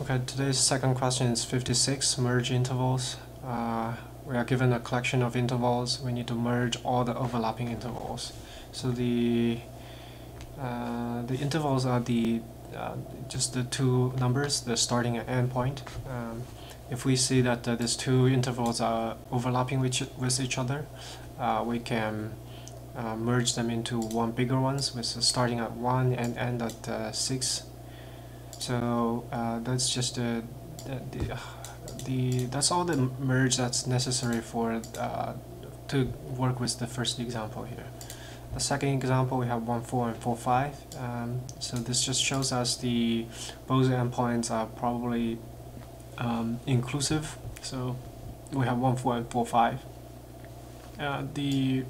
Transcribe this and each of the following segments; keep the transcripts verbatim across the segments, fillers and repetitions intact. Okay, today's second question is fifty-six, merge intervals. Uh, we are given a collection of intervals. We need to merge all the overlapping intervals. So the uh, the intervals are the uh, just the two numbers, the starting and end point. Um, if we see that uh, these two intervals are overlapping with, with each other, uh, we can uh, merge them into one bigger ones with starting at one and end at uh, six. So uh, that's just uh, the, the, uh, the that's all the merge that's necessary for uh, to work with the first example here. The second example we have one four and four five. Um, so this just shows us the both endpoints are probably um, inclusive. So we have one four and four five. Uh, the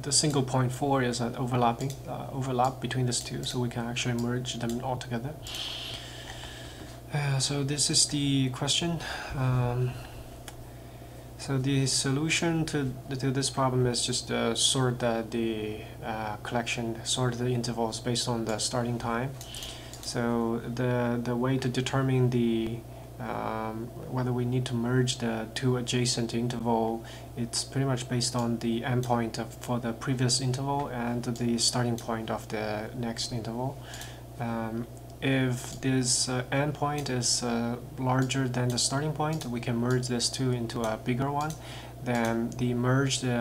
the single point four is an overlapping uh, overlap between these two, so we can actually merge them all together. Uh, so this is the question. Um, so the solution to to this problem is just uh, sort the, the uh, collection, sort the intervals based on the starting time. So the the way to determine the Um, whether we need to merge the two adjacent interval, it's pretty much based on the endpoint of, for the previous interval and the starting point of the next interval. Um, if this uh, endpoint is uh, larger than the starting point, we can merge these two into a bigger one. Then the merged uh,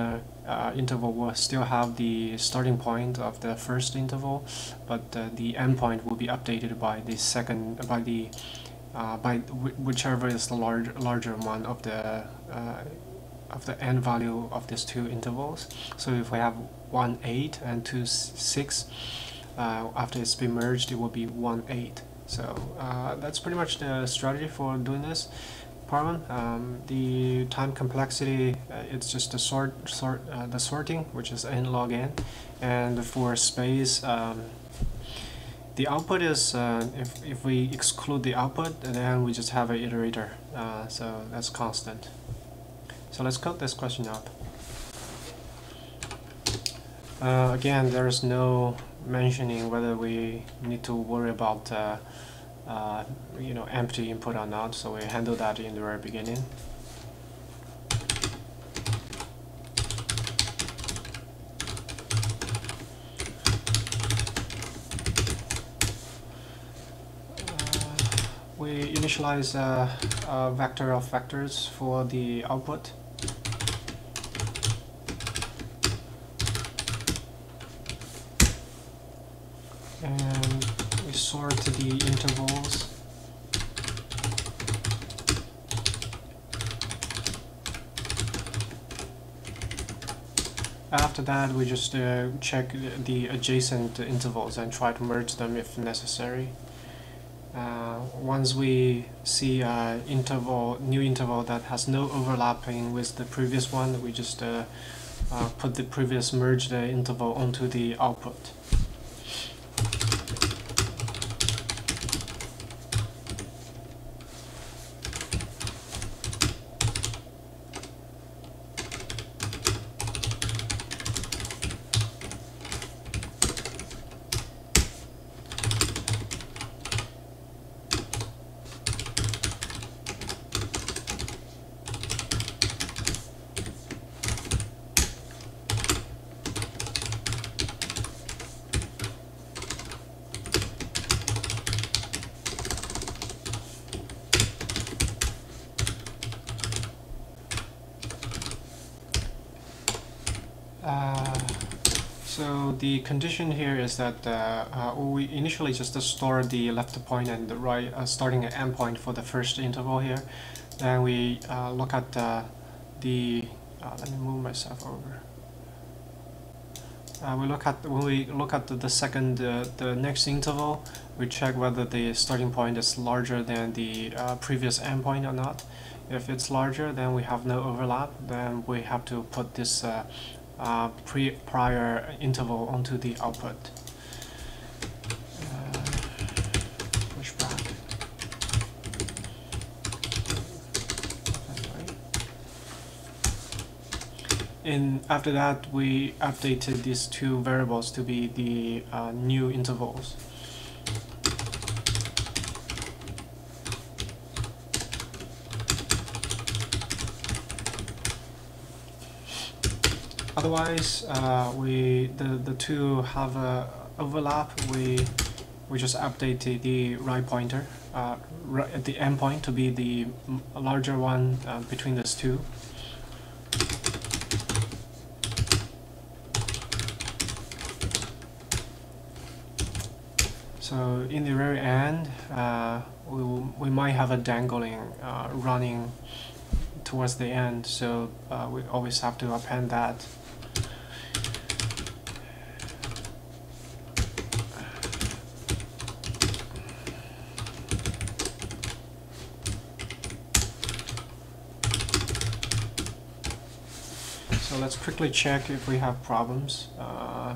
uh, interval will still have the starting point of the first interval, but uh, the endpoint will be updated by the second by the Uh, by whichever is the large, larger one of the uh, of the end value of these two intervals. So if we have one eight and two six, uh, after it's been merged, it will be one eight. So uh, that's pretty much the strategy for doing this problem. Um, the time complexity, uh, it's just the sort sort uh, the sorting, which is n log n, and for space. Um, The output is, uh, if, if we exclude the output, then we just have an iterator, uh, so that's constant. So let's code this question up. Uh, again, there is no mentioning whether we need to worry about uh, uh, you know, empty input or not, so we handle that in the very beginning. We initialize a, a vector of vectors for the output. And we sort the intervals. After that, we just uh, check the adjacent intervals and try to merge them if necessary. Uh, once we see a interval, new interval that has no overlapping with the previous one, we just uh, uh, put the previous merged interval onto the output. Uh, so the condition here is that uh, uh, we initially just store the left point and the right uh, starting and end point for the first interval here. Then we uh, look at uh, the uh, let me move myself over. Uh, we look at when we look at the, the second uh, the next interval, we check whether the starting point is larger than the uh, previous end point or not. If it's larger, then we have no overlap. Then we have to put this. Uh, Uh, pre prior interval onto the output. Uh, push back. And after that, we updated these two variables to be the uh, new intervals. Otherwise, uh, we the the two have a overlap. We we just update the, the right pointer, uh, right, the endpoint to be the larger one uh, between these two. So in the very end, uh, we we might have a dangling uh, running towards the end. So uh, we always have to append that. So let's quickly check if we have problems. Uh,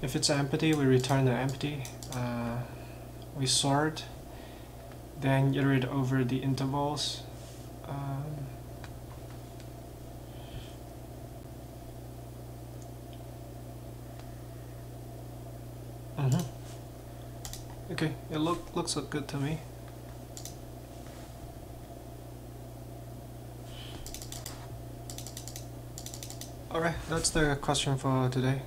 if it's empty, we return the empty. Uh, we sort, then iterate over the intervals. Um, mm-hmm. Okay, it look, looks good to me. Alright, that's the question for today.